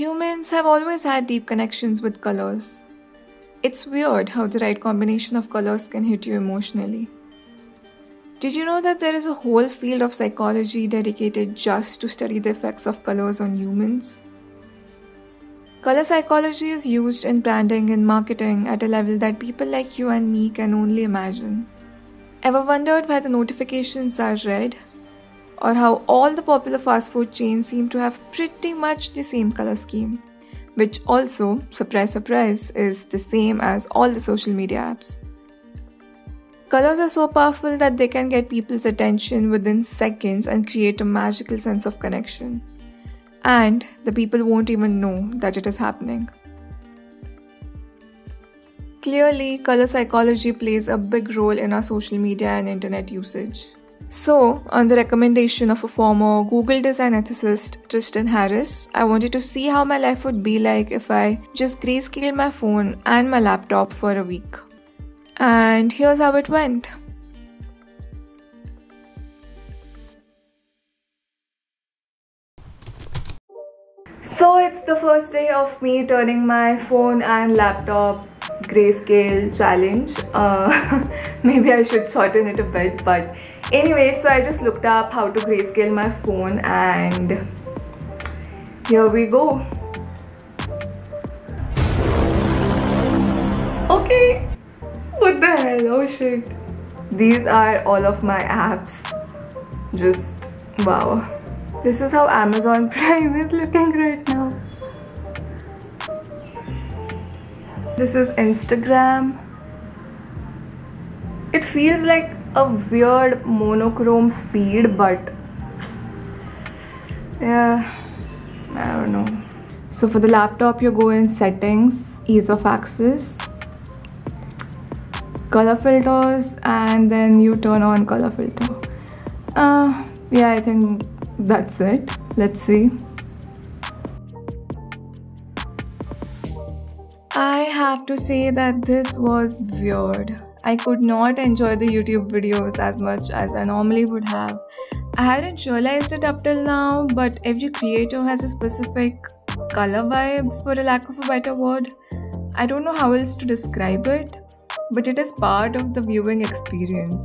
Humans have always had deep connections with colors. It's weird how the right combination of colors can hit you emotionally. Did you know that there is a whole field of psychology dedicated just to study the effects of colors on humans? Color psychology is used in branding and marketing at a level that people like you and me can only imagine. Ever wondered why the notifications are red? Or how all the popular fast food chains seem to have pretty much the same color scheme, which also, surprise surprise, is the same as all the social media apps. Colors are so powerful that they can get people's attention within seconds and create a magical sense of connection. And the people won't even know that it is happening. Clearly, color psychology plays a big role in our social media and internet usage. So, on the recommendation of a former Google design ethicist, Tristan Harris, I wanted to see how my life would be like if I just grayscaled my phone and my laptop for a week. And here's how it went. So it's the first day of me turning my phone and laptop grayscale challenge. Maybe I should shorten it a bit, but anyway, so I just looked up how to grayscale my phone and here we go. Okay. What the hell? Oh shit. These are all of my apps. Just wow. This is how Amazon Prime is looking right now. This is Instagram. It feels like a weird monochrome feed, but yeah, I don't know. So for the laptop, you go in settings, ease of access, color filters, and then you turn on color filter. Yeah, I think that's it. Let's see. I have to say that this was weird. I could not enjoy the YouTube videos as much as I normally would have. I hadn't realized it up till now, but every creator has a specific color vibe, for a lack of a better word. I don't know how else to describe it, but it is part of the viewing experience.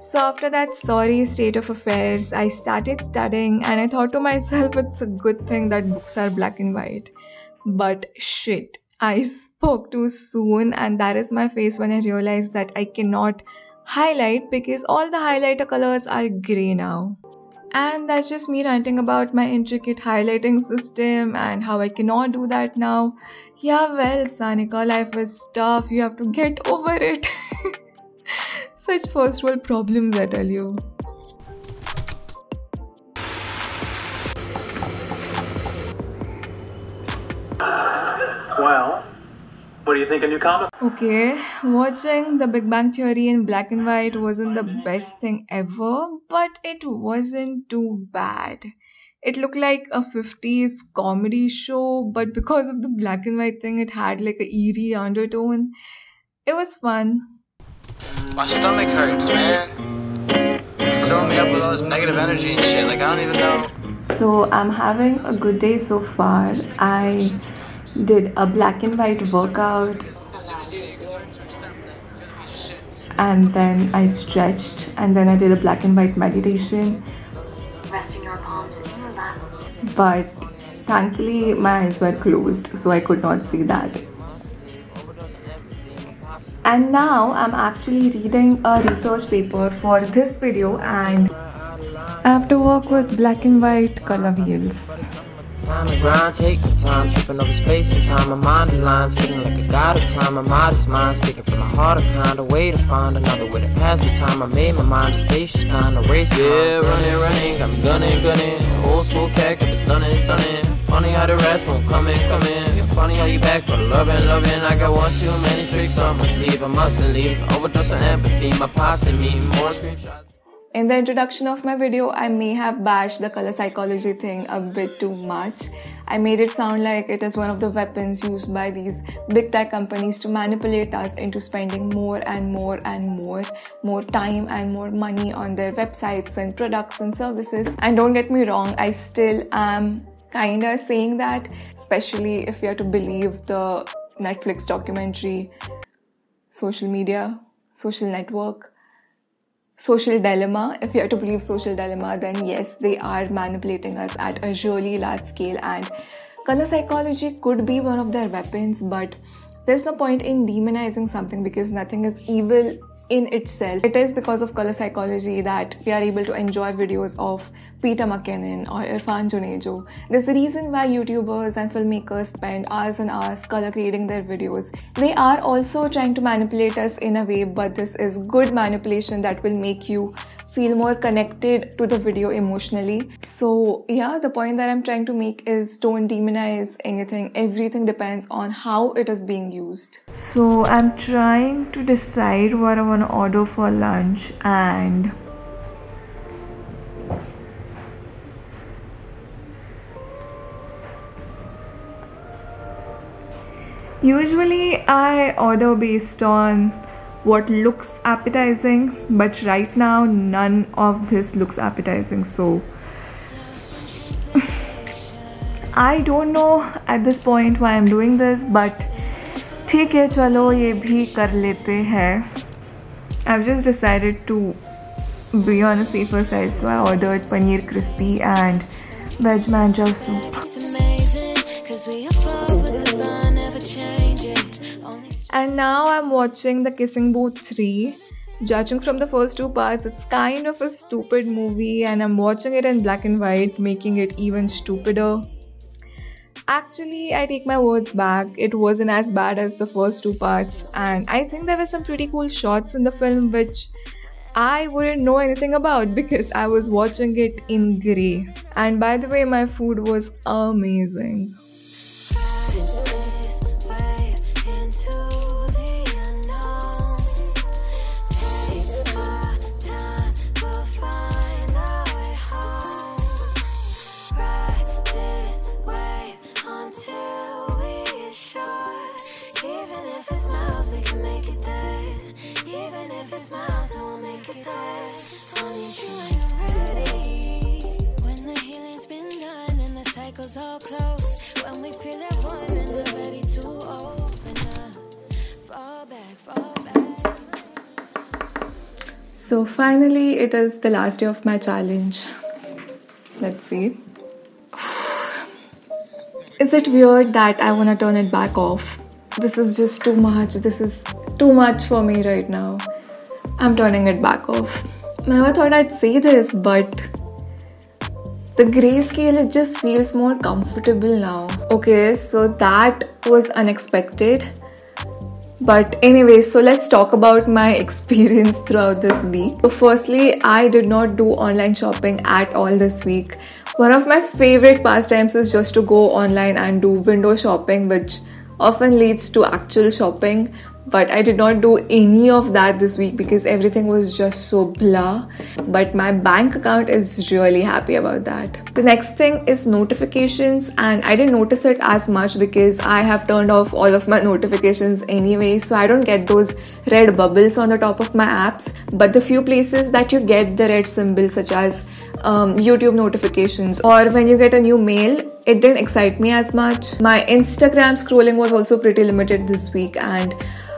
So after that sorry state of affairs, I started studying and I thought to myself, it's a good thing that books are black and white. But shit, I spoke too soon, and that is my face when I realized that I cannot highlight because all the highlighter colors are grey now. And that's just me ranting about my intricate highlighting system and how I cannot do that now. Yeah, well, Sanika, life is tough. You have to get over it. Such first world problems, I tell you. Well, what do you think of new comic? Okay, watching The Big Bang Theory in black and white wasn't the best thing ever, but it wasn't too bad. It looked like a 50s comedy show, but because of the black and white thing, it had like an eerie undertone. It was fun. My stomach hurts, man. Filling me up with all this negative energy and shit, like I don't even know. So I'm having a good day so far. I did a black and white workout, and then I stretched, and then I did a black and white meditation, resting your palms in your lap. But thankfully my eyes were closed, so I could not see that. And now I'm actually reading a research paper for this video, and I have to work with black and white color wheels. Time and grind, take the time, tripping over space and time. My mind aligns, spinning like a god of time. My modest mind, speaking from my heart, a kind of way to find another way to pass the time. I made my mind a spacious kind of race. Yeah, running, got me gunning. Old school cat, got me stunning. Funny how the rest won't come in. Yeah, funny how you back for loving. I got one too many tricks on my sleeve. I mustn't leave, overdose on empathy. My pops and me, more screenshots. In the introduction of my video, I may have bashed the color psychology thing a bit too much. I made it sound like it is one of the weapons used by these big tech companies to manipulate us into spending more time and more money on their websites and products and services. And don't get me wrong, I still am kinder saying that, especially if you are to believe the Netflix documentary, Social Media, Social Network, Social Dilemma. If you are to believe Social Dilemma, then yes, they are manipulating us at a really large scale, and color psychology could be one of their weapons, but there's no point in demonizing something because nothing is evil in itself. It is because of color psychology that we are able to enjoy videos of Peter McKinnon or Irfan Junejo. There's a reason why YouTubers and filmmakers spend hours and hours color creating their videos. They are also trying to manipulate us in a way, but this is good manipulation that will make you feel more connected to the video emotionally. So yeah, the point that I'm trying to make is don't demonize anything. Everything depends on how it is being used. So I'm trying to decide what I want to order for lunch, and usually I order based on what looks appetizing, but right now none of this looks appetizing, so I don't know at this point why I'm doing this, but ठीक है चलो ये भी कर लेते हैं. I've just decided to be on a safer side, so I ordered paneer crispy and veg manchow soup. And now I'm watching The Kissing Booth 3. Judging from the first two parts, it's kind of a stupid movie, and I'm watching it in black and white, making it even stupider. Actually, I take my words back. It wasn't as bad as the first two parts, and I think there were some pretty cool shots in the film which I wouldn't know anything about because I was watching it in grey. And by the way, my food was amazing. So finally, it is the last day of my challenge. Let's see. Is it weird that I want to turn it back off? This is just too much. This is too much for me right now. I'm turning it back off. Never thought I'd say this, but the grayscale, it just feels more comfortable now. Okay, so that was unexpected. But anyway, so let's talk about my experience throughout this week. So firstly, I did not do online shopping at all this week. One of my favorite pastimes is just to go online and do window shopping, which often leads to actual shopping. But I did not do any of that this week because everything was just so blah. But my bank account is really happy about that. The next thing is notifications, and I didn't notice it as much because I have turned off all of my notifications anyway, so I don't get those red bubbles on the top of my apps. But the few places that you get the red symbols, such as YouTube notifications or when you get a new mail, it didn't excite me as much. My Instagram scrolling was also pretty limited this week, and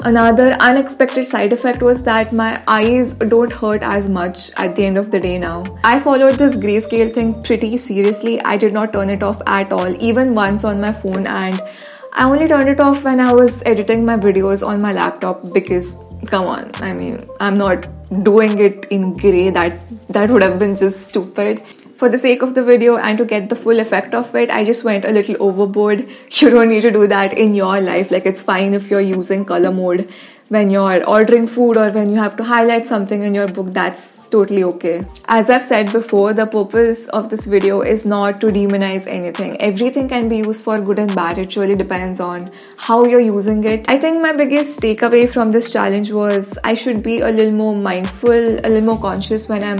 another unexpected side effect was that my eyes don't hurt as much at the end of the day now. I followed this grayscale thing pretty seriously. I did not turn it off at all, even once on my phone, and I only turned it off when I was editing my videos on my laptop because, come on, I mean, I'm not doing it in grey. That would have been just stupid. For the sake of the video and to get the full effect of it, I just went a little overboard. You don't need to do that in your life. Like, it's fine if you're using color mode when you're ordering food or when you have to highlight something in your book. That's totally okay. As I've said before, the purpose of this video is not to demonize anything. Everything can be used for good and bad. It really depends on how you're using it. I think my biggest takeaway from this challenge was I should be a little more mindful, a little more conscious when I'm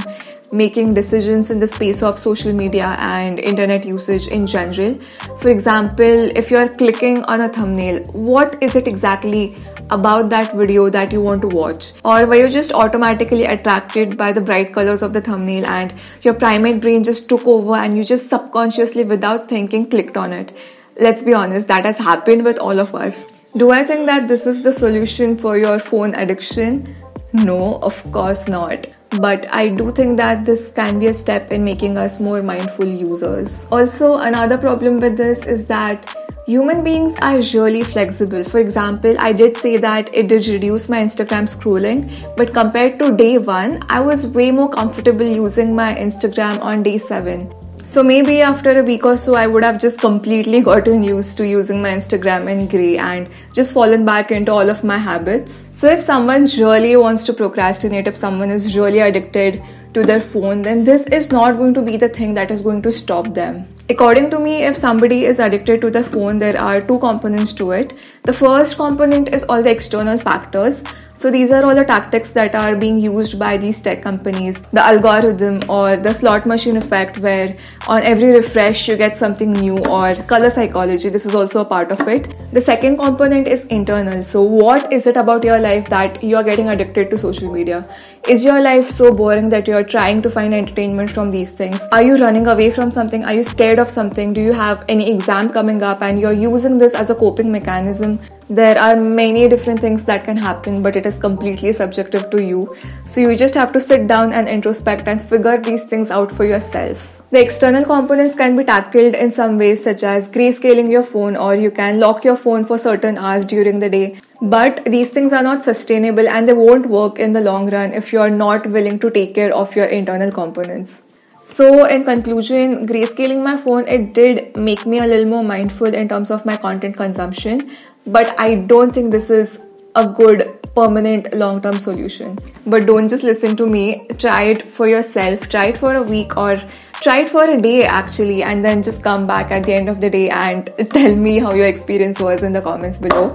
making decisions in the space of social media and internet usage in general. For example, if you're clicking on a thumbnail, what is it exactly about that video that you want to watch? Or were you just automatically attracted by the bright colors of the thumbnail and your primate brain just took over and you just subconsciously, without thinking, clicked on it? Let's be honest, that has happened with all of us. Do I think that this is the solution for your phone addiction? No, of course not. But I do think that this can be a step in making us more mindful users. Also, another problem with this is that human beings are really flexible. For example, I did say that it did reduce my Instagram scrolling, but compared to day 1, I was way more comfortable using my Instagram on day 7. So maybe after a week or so, I would have just completely gotten used to using my Instagram in grey and just fallen back into all of my habits. So if someone really wants to procrastinate, if someone is really addicted to their phone, then this is not going to be the thing that is going to stop them. According to me, if somebody is addicted to their phone, there are two components to it. The first component is all the external factors. So these are all the tactics that are being used by these tech companies. The algorithm or the slot machine effect, where on every refresh you get something new, or color psychology, this is also a part of it. The second component is internal. So what is it about your life that you are getting addicted to social media? Is your life so boring that you are trying to find entertainment from these things? Are you running away from something? Are you scared of something? Do you have any exam coming up and you're using this as a coping mechanism? There are many different things that can happen, but it is completely subjective to you. So you just have to sit down and introspect and figure these things out for yourself. The external components can be tackled in some ways, such as grayscaling your phone, or you can lock your phone for certain hours during the day. But these things are not sustainable and they won't work in the long run if you are not willing to take care of your internal components. So in conclusion, grayscaling my phone, it did make me a little more mindful in terms of my content consumption. But I don't think this is a good permanent long-term solution. But don't just listen to me. Try it for yourself. Try it for a week, or try it for a day actually, and then just come back at the end of the day and tell me how your experience was in the comments below.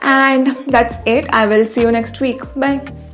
And that's it. I will see you next week. Bye.